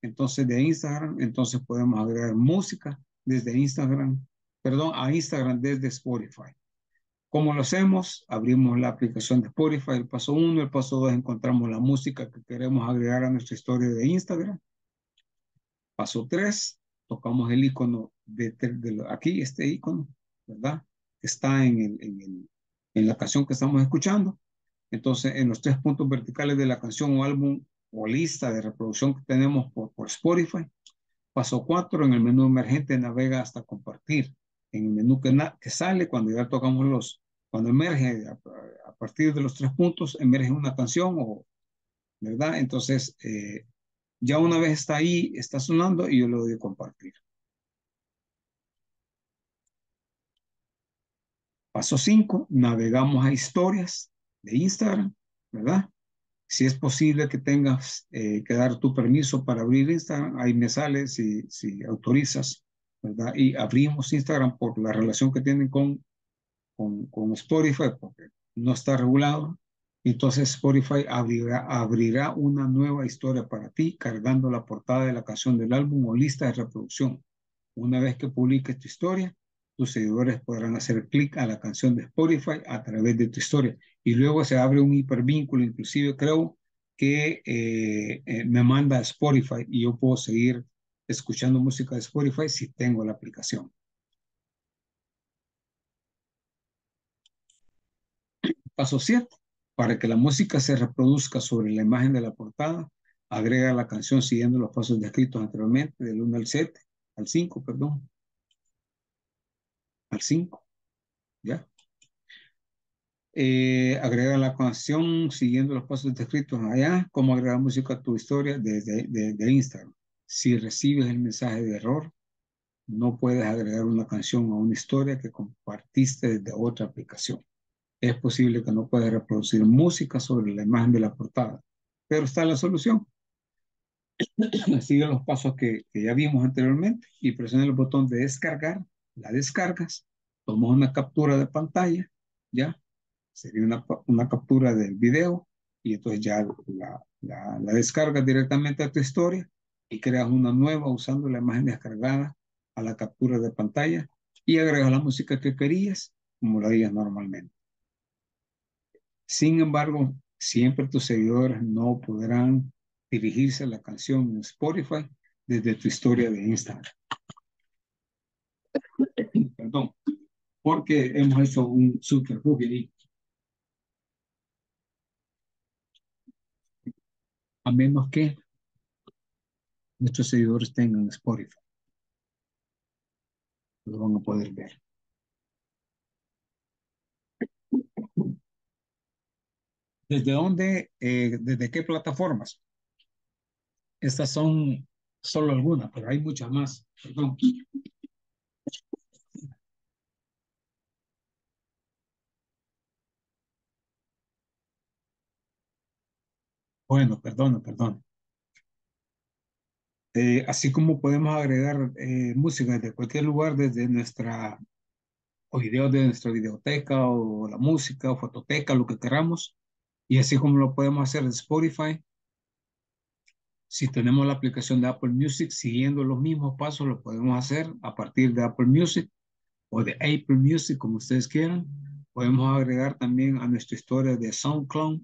entonces de Instagram, entonces podemos agregar música desde Instagram, perdón, a Instagram desde Spotify. ¿Cómo lo hacemos? Abrimos la aplicación de Spotify, el paso 1, el paso 2, encontramos la música que queremos agregar a nuestra historia de Instagram. Paso 3, tocamos el icono de aquí, este icono, ¿verdad? Está en la canción que estamos escuchando. Entonces, en los 3 puntos verticales de la canción o álbum o lista de reproducción que tenemos por Spotify. Paso 4, en el menú emergente navega hasta compartir. En el menú que sale, cuando ya tocamos cuando emerge a partir de los 3 puntos, emerge una canción, ¿verdad? Entonces, Ya una vez está ahí, está sonando y yo le doy a compartir. Paso 5, navegamos a historias de Instagram, ¿verdad? Si es posible que tengas que dar tu permiso para abrir Instagram, ahí me sale si autorizas, ¿verdad? Y abrimos Instagram por la relación que tienen con Spotify, porque no está regulado. Entonces Spotify abrirá una nueva historia para ti, cargando la portada de la canción del álbum o lista de reproducción. Una vez que publiques tu historia, tus seguidores podrán hacer clic a la canción de Spotify a través de tu historia. Y luego se abre un hipervínculo, inclusive creo que me manda a Spotify y yo puedo seguir escuchando música de Spotify si tengo la aplicación. Paso 7. Para que la música se reproduzca sobre la imagen de la portada, agrega la canción siguiendo los pasos descritos anteriormente, del 1 al 7, al 5, perdón. Al 5, ¿ya? Agrega la canción siguiendo los pasos descritos allá, como agregar música a tu historia desde Instagram. Si recibes el mensaje de error, no puedes agregar una canción a una historia que compartiste desde otra aplicación. Es posible que no puedas reproducir música sobre la imagen de la portada, pero está la solución. Sigue los pasos que ya vimos anteriormente y presiona el botón de descargar. La descargas, tomas una captura de pantalla, ¿ya? Sería una captura del video y entonces ya la descargas directamente a tu historia y creas una nueva usando la imagen descargada a la captura de pantalla y agregas la música que querías como la harías normalmente. Sin embargo, siempre tus seguidores no podrán dirigirse a la canción en Spotify desde tu historia de Instagram. Perdón, porque hemos hecho un superbug ahí. A menos que nuestros seguidores tengan Spotify, lo van a poder ver. ¿Desde dónde? ¿Desde qué plataformas? Estas son solo algunas, pero hay muchas más. Perdón. Bueno, perdón. Así como podemos agregar música de cualquier lugar, desde nuestra, o videos de nuestra videoteca, o la música, o fototeca, lo que queramos, y así como lo podemos hacer en Spotify, si tenemos la aplicación de Apple Music, siguiendo los mismos pasos, lo podemos hacer a partir de Apple Music, o de Apple Music, como ustedes quieran. Podemos agregar también a nuestra historia de SoundCloud,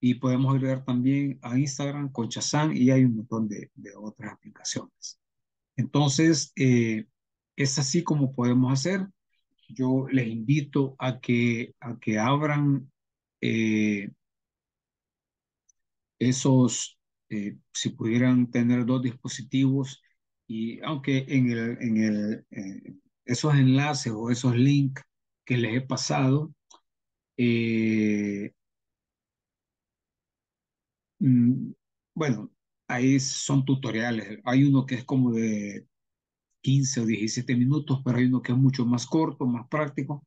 y podemos agregar también a Instagram con Shazam y hay un montón de otras aplicaciones. Entonces, es así como podemos hacer. Yo les invito a que abran esos, si pudieran tener dos dispositivos, y aunque esos enlaces o esos links que les he pasado, bueno, ahí son tutoriales. Hay uno que es como de 15 o 17 minutos, pero hay uno que es mucho más corto, más práctico.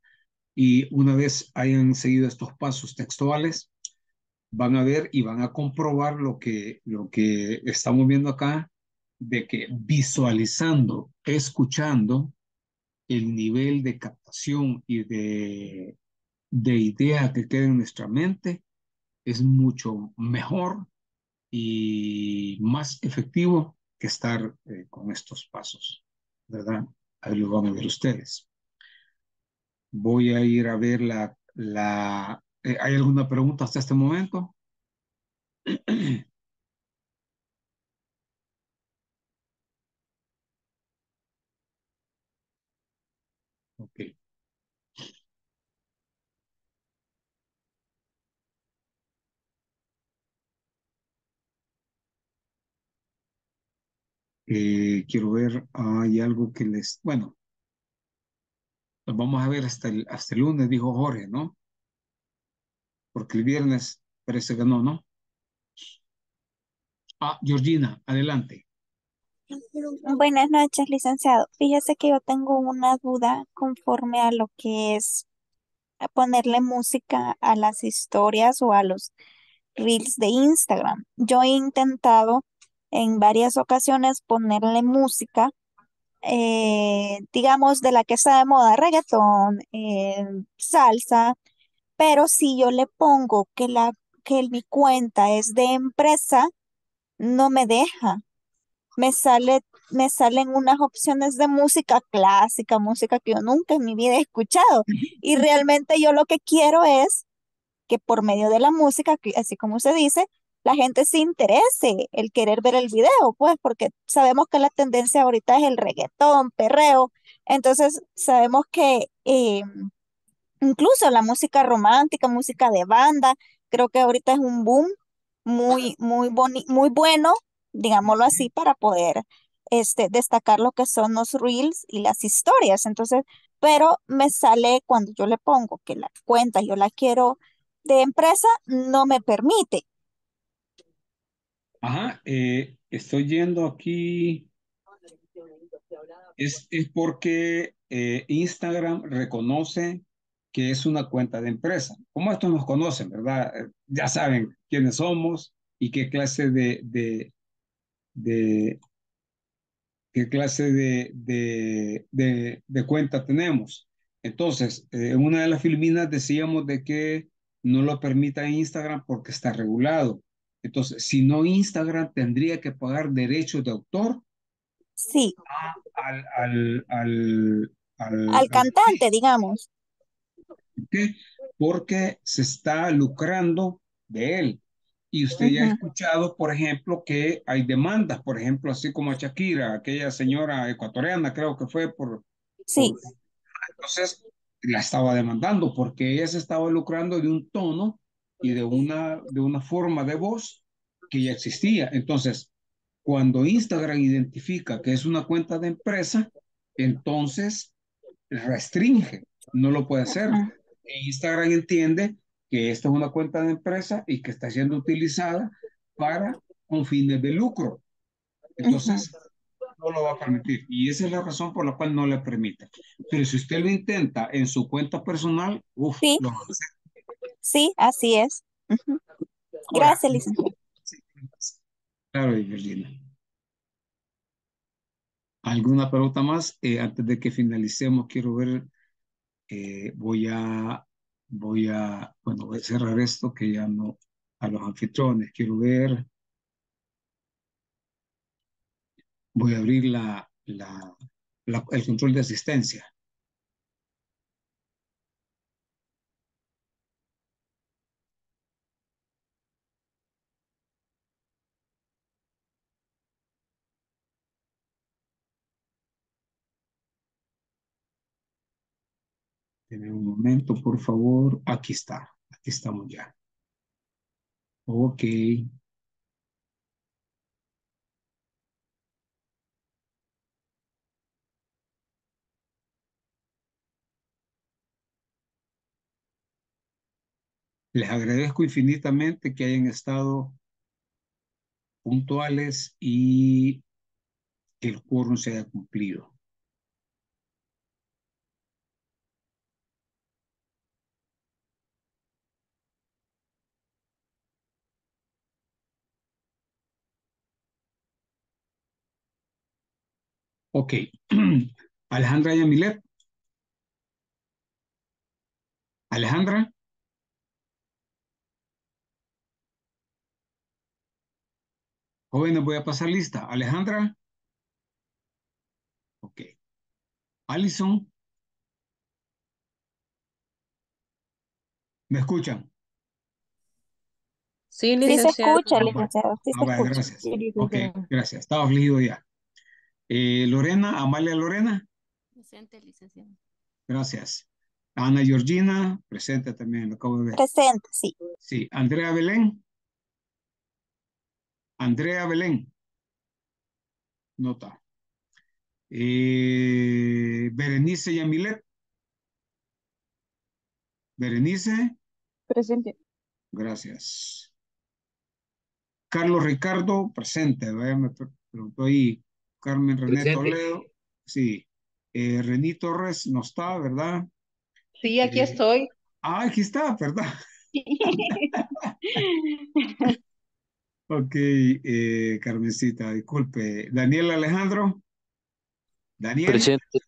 Y una vez hayan seguido estos pasos textuales, van a ver y van a comprobar lo que estamos viendo acá, de que visualizando, escuchando, el nivel de captación y de idea que queda en nuestra mente es mucho mejor y más efectivo que estar con estos pasos, ¿verdad? Ahí lo van a ver ustedes. Voy a ir a ver ¿hay alguna pregunta hasta este momento? Ok. Quiero ver, hay algo que les... Bueno, nos vamos a ver hasta el lunes, dijo Jorge, ¿no? Porque el viernes parece que no, ¿no? Ah, Georgina, adelante. Buenas noches, licenciado. Fíjese que yo tengo una duda conforme a lo que es ponerle música a las historias o a los reels de Instagram. Yo he intentado en varias ocasiones ponerle música, digamos, de la que está de moda, reggaetón, salsa, pero si yo le pongo que mi cuenta es de empresa, no me deja. Me salen unas opciones de música clásica, música que yo nunca en mi vida he escuchado. Y realmente yo lo que quiero es que por medio de la música, así como se dice, la gente se interese el querer ver el video, pues, porque sabemos que la tendencia ahorita es el reggaetón, perreo. Entonces, sabemos que incluso la música romántica, música de banda, creo que ahorita es un boom muy bueno, digámoslo así, para poder destacar lo que son los reels y las historias. Entonces, pero me sale cuando yo le pongo que la cuenta yo la quiero de empresa, no me permite. Ajá, estoy yendo aquí. Es porque Instagram reconoce que es una cuenta de empresa. Como estos nos conocen, ¿verdad? Ya saben quiénes somos y qué clase de cuenta tenemos. Entonces, en una de las filminas decíamos de que no lo permita Instagram porque está regulado. Entonces, si no, Instagram tendría que pagar derechos de autor. Sí. Al cantante, digamos. ¿Okay? Porque se está lucrando de él. Y usted ya ha escuchado, por ejemplo, que hay demandas, por ejemplo, así como a Shakira, aquella señora ecuatoriana, creo que fue por... Sí. Entonces, la estaba demandando porque ella se estaba lucrando de un tono y de una forma de voz que ya existía. Entonces, cuando Instagram identifica que es una cuenta de empresa, entonces restringe, no lo puede hacer. Instagram entiende que esta es una cuenta de empresa y que está siendo utilizada con fines de lucro. Entonces, no lo va a permitir. Y esa es la razón por la cual no le permite. Pero si usted lo intenta en su cuenta personal, sí, lo va a hacer. Sí, así es. Gracias, licenciado. Claro, Virginia. ¿Alguna pregunta más? Antes de que finalicemos, quiero ver, voy a cerrar esto que ya no, a los anfitriones, quiero ver, voy a abrir el control de asistencia. Deme un momento, por favor. Aquí está. Aquí estamos ya. Ok. Les agradezco infinitamente que hayan estado puntuales y que el quórum se haya cumplido. Ok. Alejandra Yamilet. Alejandra. Jóvenes, voy a pasar lista. Alejandra. Ok. Alison. ¿Me escuchan? Sí, licenciado. Sí se escucha, licenciado. Sí se escucha. Gracias. Sí, ok, gracias. Estaba afligido ya. Lorena, Amalia Lorena. Presente, licenciado. Gracias. Ana Georgina, presente también, lo acabo de ver. Presente, sí. Sí, Andrea Belén. Andrea Belén. Nota. Berenice Yamilet. Berenice. Presente. Gracias. Carlos Ricardo, presente, ¿verdad? Me preguntó ahí Carmen René presente. Toledo, sí. René Torres no está, ¿verdad? Sí, aquí estoy. Ah, aquí está, ¿verdad? Ok, Carmencita, disculpe. Daniel Alejandro. Daniel. Presente.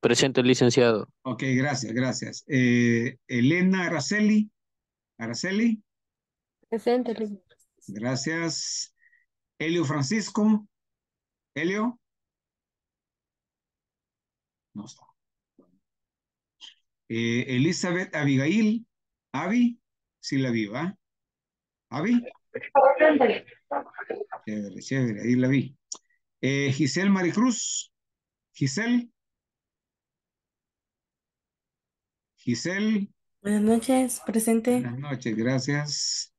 Presente, licenciado. Ok, gracias, gracias. Elena Araceli. Araceli. Presente. Gracias. Elio Francisco. Elio. No está. Elizabeth Abigail. Avi. Sí la vi, ¿va? ¿Avi? Chévere, chévere, ahí la vi. Giselle Maricruz. Giselle. Giselle. Buenas noches, presente. Buenas noches, gracias.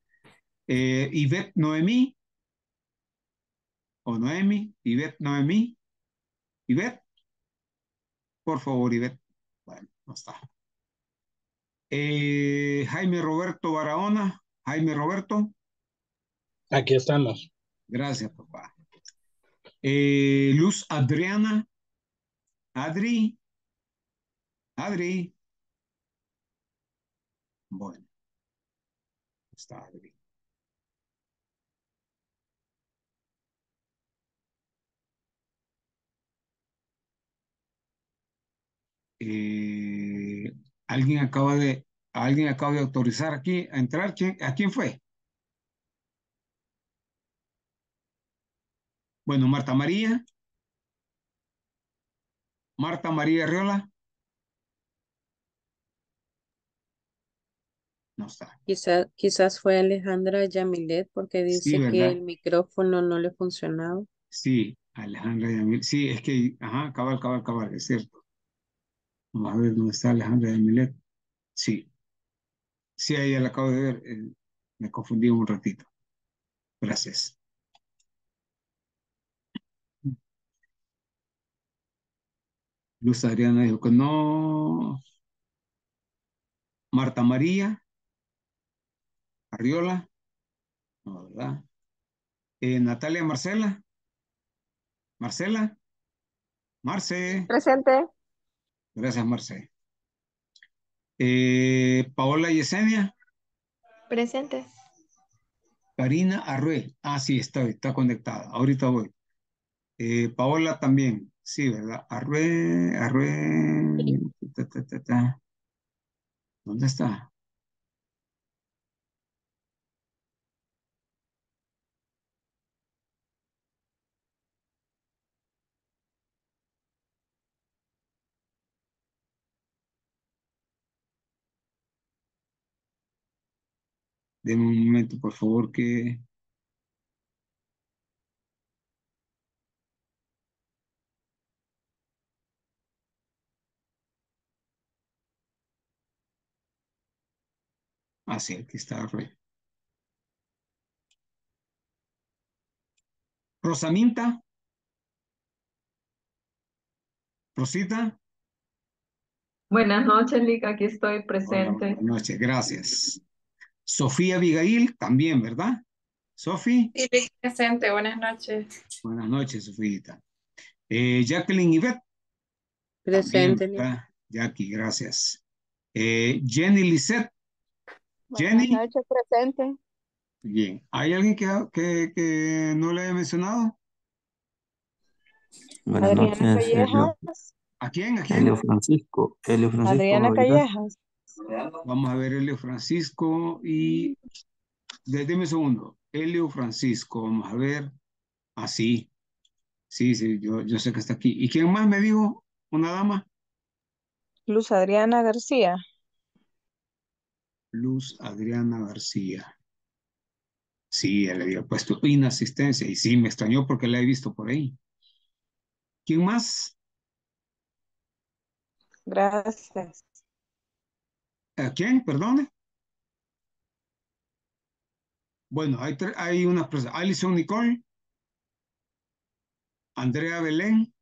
Ivette Noemí. O Noemi. Ivette Noemí. Ivette. Por favor, Ivette. Bueno, no está. Jaime Roberto Barahona. Jaime Roberto. Aquí estamos. Gracias, papá. Luz Adriana. Adri. Adri. Bueno. Está Adri. Alguien acaba de autorizar aquí a entrar. ¿A quién fue? Bueno, Marta María. Marta María Arriola. No está. Quizás fue Alejandra Yamilet porque dice sí, que el micrófono no le funcionaba. Sí, Alejandra Yamilet. Sí, es que, ajá, cabal, es cierto. Vamos a ver dónde está Alejandra Yamilet. Sí. Sí, ahí la acabo de ver. Me confundí un ratito. Gracias. Luz Adriana dijo que no. Marta María. Arriola. No, ¿verdad? Natalia Marcela. Marcela. Marce. Presente. Gracias, Marce. Paola Yesenia. Presente. Karina Arrué. Ah, sí, está conectada. Ahorita voy. Paola también. Sí, ¿verdad? Arrué. Sí. ¿Dónde está? Deme un momento, por favor, que... Ah, sí, aquí está. Rosaminta. Rosita. Buenas noches, Lica. Aquí estoy presente. Hola, buenas noches, gracias. Sofía Abigail también, ¿verdad? Sofi. Sí, presente, buenas noches. Buenas noches, Sofita. Jacqueline Ivette. Presente. También, Jackie, gracias. Jenny Lisette. Jenny. Buenas noches, presente. Bien. ¿Hay alguien que no le haya mencionado? Buenas noches. Callejas. ¿A quién? Elio Francisco. Adriana Callejas. Vamos a ver Elio Francisco y déjeme un segundo. Elio Francisco, vamos a ver. Así. Sí, yo sé que está aquí. ¿Y quién más me dijo? ¿Una dama? Luz Adriana García. Luz Adriana García. Sí, ya le había puesto inasistencia y sí, me extrañó porque la he visto por ahí. ¿Quién más? Gracias. ¿A quién? Perdone. Bueno, hay unas personas. Alison Nicole. Andrea Belén.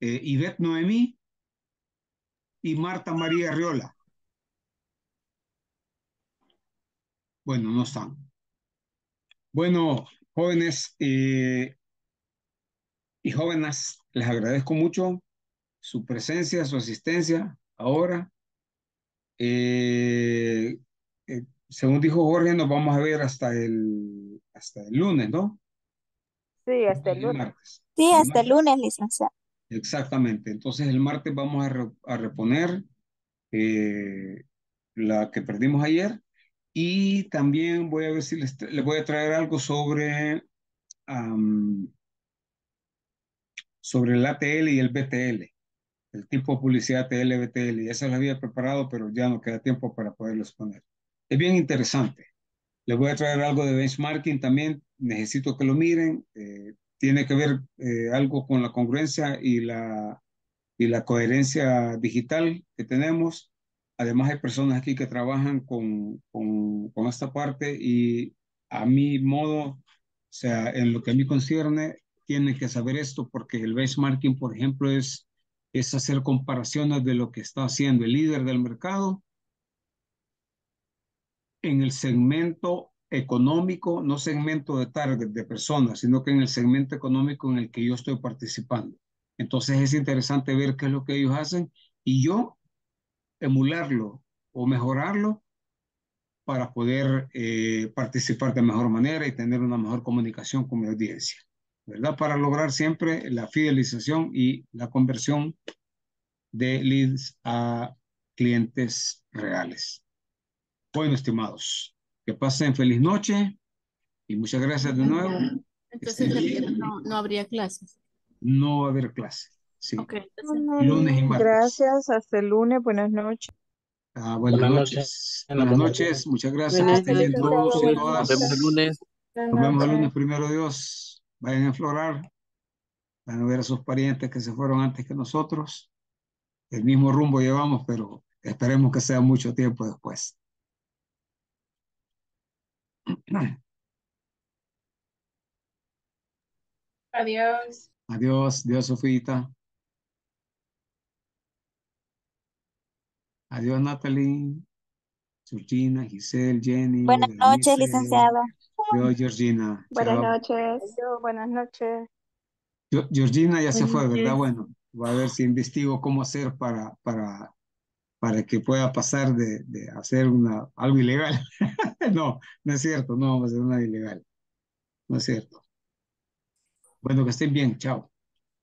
Ivette Noemí. Y Marta María Arriola. Bueno, no están. Bueno, jóvenes y jóvenes, les agradezco mucho su presencia, su asistencia. Ahora, según dijo Jorge, nos vamos a ver hasta el lunes, ¿no? Sí, hasta el lunes. Martes. Sí, hasta el lunes, licenciado. Exactamente. Entonces, el martes vamos a reponer la que perdimos ayer. Y también voy a ver si les voy a traer algo sobre el ATL y el BTL. El tipo de publicidad ATL, BTL. Eso lo había preparado, pero ya no queda tiempo para poderlos poner. Es bien interesante. Les voy a traer algo de benchmarking también. Necesito que lo miren. Tiene que ver algo con la congruencia y la coherencia digital que tenemos. Además, hay personas aquí que trabajan con esta parte y a mi modo, o sea, en lo que a mí concierne, tienen que saber esto porque el benchmarking, por ejemplo, es hacer comparaciones de lo que está haciendo el líder del mercado en el segmento económico, no segmento de target de personas, sino que en el segmento económico en el que yo estoy participando. Entonces, es interesante ver qué es lo que ellos hacen y yo emularlo o mejorarlo para poder participar de mejor manera y tener una mejor comunicación con mi audiencia, ¿verdad? Para lograr siempre la fidelización y la conversión de leads a clientes reales. Bueno, estimados, que pasen feliz noche y muchas gracias de nuevo. Entonces, no habría clases. No va a haber clases. Sí. Okay. Lunes y martes. Gracias, hasta el lunes, buenas noches. Buenas noches. Buenas noches, muchas gracias. Nos vemos el lunes. Nos vemos el lunes, primero Dios. Vayan a florar, van a ver a sus parientes que se fueron antes que nosotros. El mismo rumbo llevamos, pero esperemos que sea mucho tiempo después. Adiós. Adiós, Dios, Sofita. Adiós, Natalie, Georgina, Giselle, Jenny. Buenas noches, licenciada. Adiós, Georgina. Buenas noches. Yo, buenas noches. Georgina ya se fue, ¿verdad? Bueno, voy a ver si investigo cómo hacer para que pueda pasar de hacer algo ilegal. No, no es cierto, no vamos a hacer nada ilegal. No es cierto. Bueno, que estén bien. Chao.